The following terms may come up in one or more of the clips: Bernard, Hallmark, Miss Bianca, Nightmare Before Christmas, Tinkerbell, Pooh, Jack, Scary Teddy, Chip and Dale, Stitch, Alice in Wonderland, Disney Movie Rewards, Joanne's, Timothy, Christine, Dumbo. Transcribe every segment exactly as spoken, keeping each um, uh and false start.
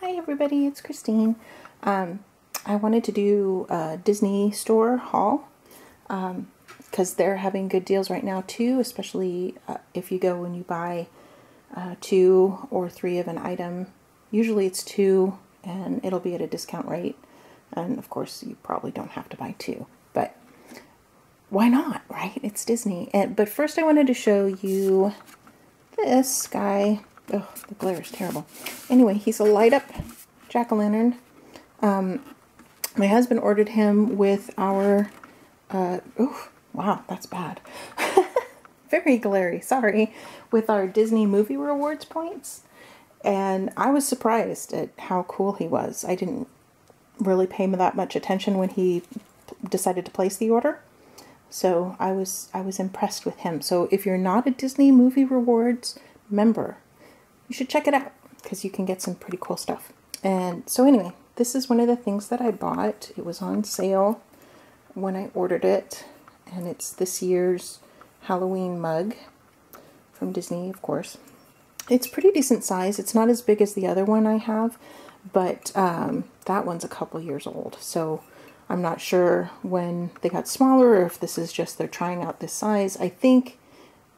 Hi everybody, it's Christine. Um, I wanted to do a Disney store haul because um, they're having good deals right now too, especially uh, if you go and you buy uh, two or three of an item. Usually it's two and it'll be at a discount rate, and of course you probably don't have to buy two, but why not, right? It's Disney. And, but first I wanted to show you this guy. Oh, the glare is terrible. Anyway, he's a light-up jack-o'-lantern. Um, my husband ordered him with our... Uh, oh, wow, that's bad. Very glary, sorry. With our Disney Movie Rewards points. And I was surprised at how cool he was. I didn't really pay him that much attention when he decided to place the order. So I was, I was impressed with him. So if you're not a Disney Movie Rewards member, you should check it out because you can get some pretty cool stuff. And so anyway, this is one of the things that I bought. It was on sale when I ordered it, and it's this year's Halloween mug from Disney, of course. It's pretty decent size. It's not as big as the other one I have, but um, that one's a couple years old. So I'm not sure when they got smaller or if this is just they're trying out this size. I think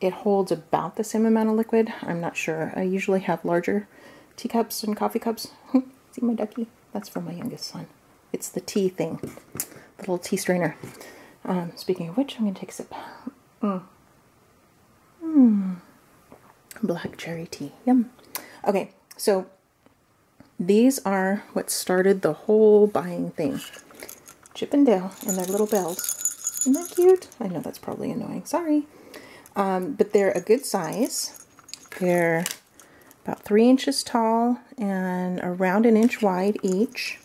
it holds about the same amount of liquid. I'm not sure. I usually have larger teacups and coffee cups. See my ducky? That's for my youngest son. It's the tea thing, the little tea strainer. Um, speaking of which, I'm going to take a sip. Mm. Mm. Black cherry tea. Yum. Okay, so these are what started the whole buying thing. Chip and Dale and their little bells. Isn't that cute? I know that's probably annoying. Sorry. Um, but they're a good size. They're about three inches tall and around an inch wide each.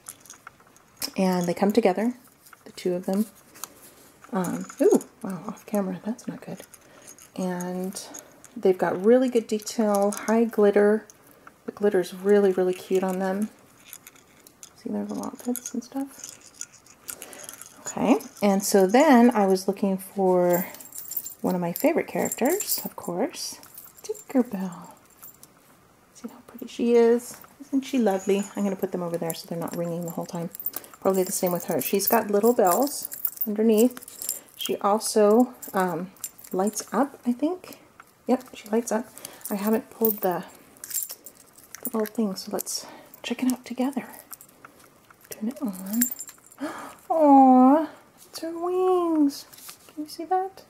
And they come together, the two of them. Um, ooh, wow, off camera, that's not good. And they've got really good detail, high glitter. The glitter's really, really cute on them. See their little outfits and stuff. Okay, and so then I was looking for one of my favorite characters, of course, Tinkerbell. See how pretty she is? Isn't she lovely? I'm going to put them over there so they're not ringing the whole time. Probably the same with her. She's got little bells underneath. She also um, lights up, I think. Yep, she lights up. I haven't pulled the, the little thing, so let's check it out together. Turn it on. Aww, it's her wings. Can you see that?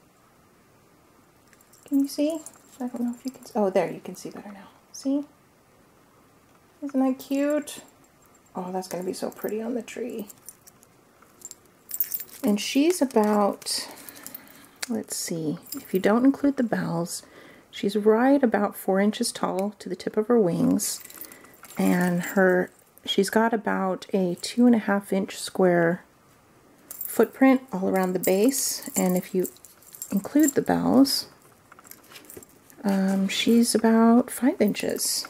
Can you see? I don't know if you can see. Oh, there, you can see better now. See? Isn't that cute? Oh, that's going to be so pretty on the tree. And she's about, let's see, if you don't include the bells, she's right about four inches tall to the tip of her wings. And her, she's got about a two and a half inch square footprint all around the base. And if you include the bells, Um, she's about five inches.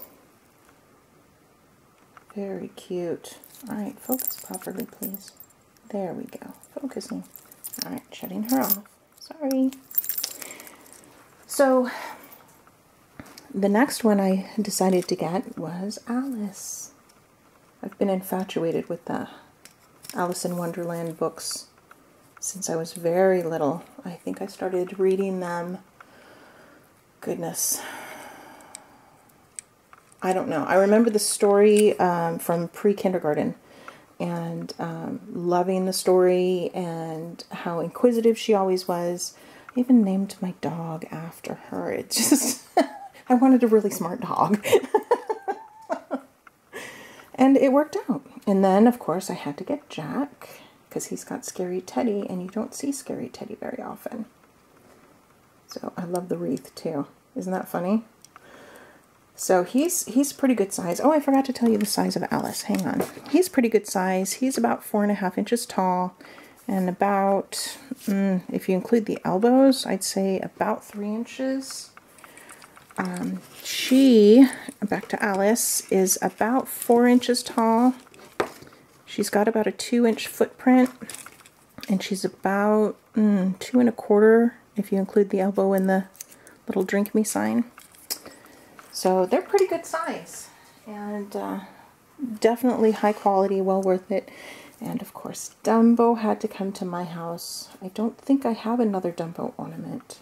Very cute. All right, focus properly, please. There we go, focusing. All right, shutting her off, sorry. So the next one I decided to get was Alice. I've been infatuated with the Alice in Wonderland books since I was very little. I think I started reading them. Goodness, I don't know. I remember the story um, from pre-kindergarten and um, loving the story and how inquisitive she always was. I even named my dog after her. It just, I wanted a really smart dog. And it worked out. And then, of course, I had to get Jack because he's got Scary Teddy, and you don't see Scary Teddy very often. So I love the wreath too. Isn't that funny? So he's he's pretty good size. Oh, I forgot to tell you the size of Alice. Hang on. He's pretty good size. He's about four and a half inches tall, and about mm, if you include the elbows, I'd say about three inches. Um, she, back to Alice, is about four inches tall. She's got about a two inch footprint, and she's about mm, two and a quarter. If you include the elbow and the little drink me sign. So they're pretty good size. And uh, definitely high quality, well worth it. And of course, Dumbo had to come to my house. I don't think I have another Dumbo ornament.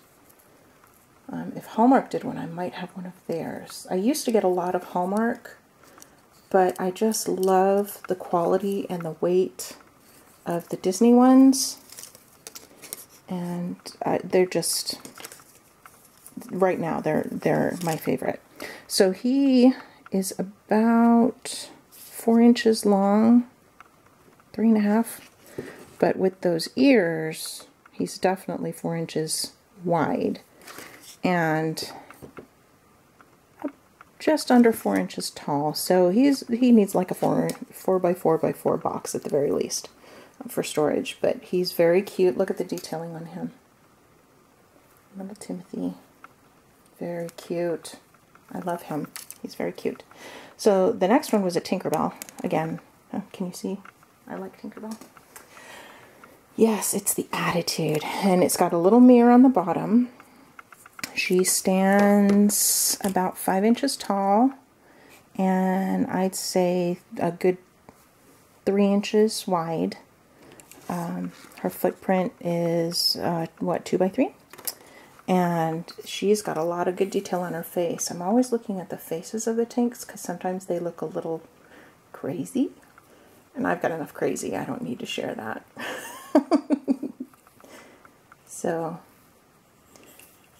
Um, if Hallmark did one, I might have one of theirs. I used to get a lot of Hallmark, but I just love the quality and the weight of the Disney ones. And uh, they're just, right now, they're, they're my favorite. So he is about four inches long, three and a half, but with those ears, he's definitely four inches wide and just under four inches tall. So he's he needs like a four four by four by four box at the very least for storage. But he's very cute. Look at the detailing on him. Little Timothy, very cute. I love him. He's very cute. So the next one was a Tinkerbell again. Oh, can you see? I like Tinkerbell. Yes, it's the attitude, and it's got a little mirror on the bottom. She stands about five inches tall, and I'd say a good three inches wide. Um, her footprint is, uh, what, two by three? And she's got a lot of good detail on her face. I'm always looking at the faces of the Tinks because sometimes they look a little crazy. And I've got enough crazy, I don't need to share that. So,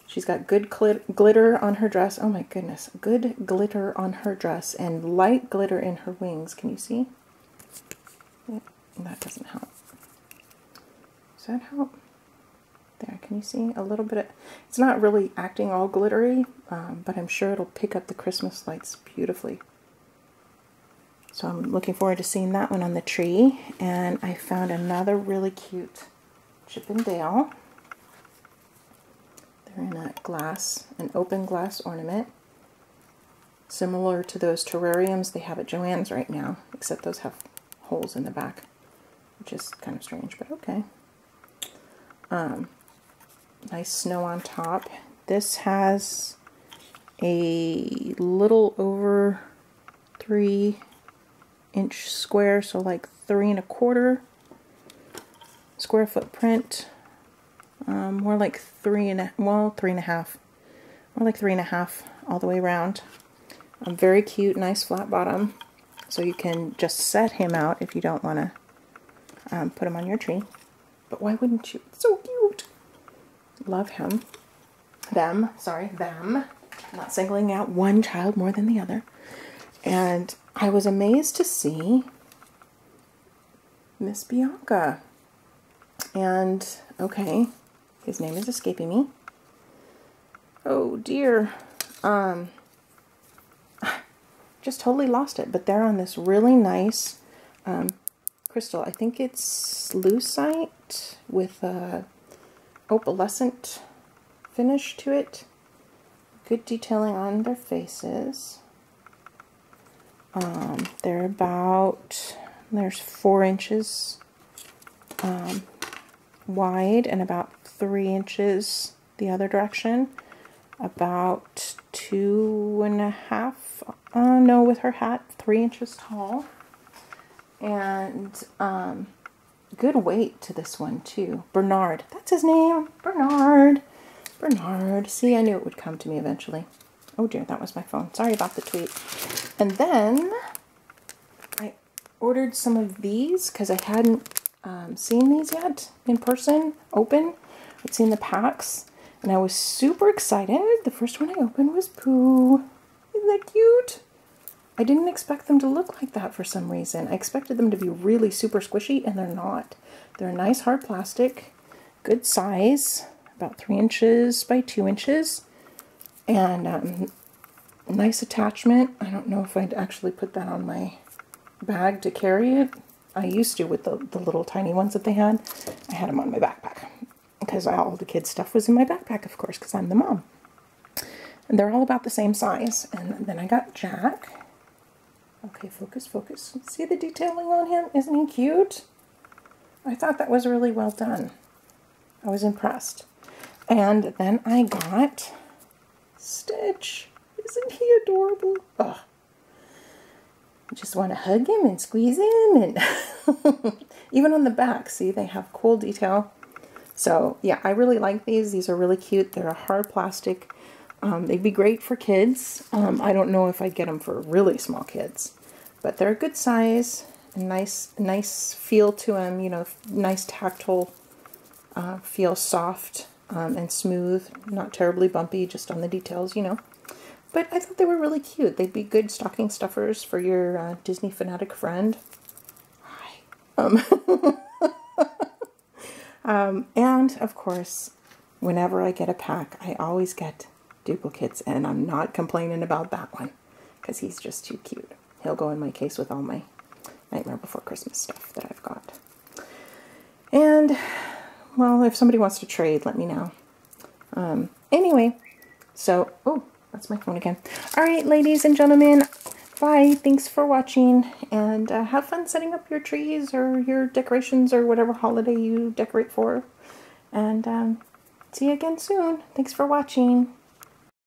she's got good glit glitter on her dress. Oh my goodness, good glitter on her dress and light glitter in her wings. Can you see? Yeah, that doesn't help. Does that help? There, can you see? A little bit of, it's not really acting all glittery, um, but I'm sure it'll pick up the Christmas lights beautifully. So I'm looking forward to seeing that one on the tree. And I found another really cute Chip and Dale. They're in a glass, an open glass ornament. Similar to those terrariums they have at Joanne's right now, except those have holes in the back, which is kind of strange, but okay. Um, nice snow on top. This has a little over three inch square, so like three and a quarter square footprint, um, more like three and a, well three and a half more like three and a half all the way around. Um, very cute, nice flat bottom, so you can just set him out if you don't want to um, put him on your tree, but why wouldn't you? It's so cute. Love him, them, sorry, them. I'm not singling out one child more than the other. And I was amazed to see Miss Bianca. And, okay, his name is escaping me. Oh dear. Um, just totally lost it. But they're on this really nice um, crystal. I think it's lucite with a opalescent finish to it. Good detailing on their faces. Um, they're about, there's four inches um, wide and about three inches the other direction, about two and a half, uh, no, with her hat, three inches tall, and um, good weight to this one too. Bernard, that's his name, Bernard, Bernard, see, I knew it would come to me eventually. Oh dear, that was my phone. Sorry about the tweet. And then I ordered some of these because I hadn't um, seen these yet in person, open. I'd seen the packs and I was super excited. The first one I opened was Pooh. Isn't that cute? I didn't expect them to look like that for some reason. I expected them to be really super squishy, and they're not. They're a nice hard plastic, good size, about three inches by two inches. And um, nice attachment. I don't know if I'd actually put that on my bag to carry it. I used to with the, the little tiny ones that they had. I had them on my backpack because all the kids' stuff was in my backpack, of course, because I'm the mom. And they're all about the same size. And then I got Jack. Okay, focus, focus. See the detailing on him? Isn't he cute? I thought that was really well done. I was impressed. And then I got Stitch. Isn't he adorable? Ugh. just want to hug him and squeeze him, and even on the back, see, they have cool detail. So yeah, I really like these. These are really cute. They're a hard plastic. Um, they'd be great for kids. Um, I don't know if I'd get them for really small kids, but they're a good size, a nice, nice feel to them, you know, nice tactile uh, feel, soft um, and smooth, not terribly bumpy, just on the details, you know. But I thought they were really cute. They'd be good stocking stuffers for your uh, Disney fanatic friend. Hi. Um, um, and, of course, whenever I get a pack, I always get duplicates, and I'm not complaining about that one, because he's just too cute. He'll go in my case with all my Nightmare Before Christmas stuff that I've got. And, well, if somebody wants to trade, let me know. Um, anyway, so, oh, that's my phone again. All right, ladies and gentlemen, bye. Thanks for watching, and uh, have fun setting up your trees or your decorations or whatever holiday you decorate for. And um, see you again soon. Thanks for watching.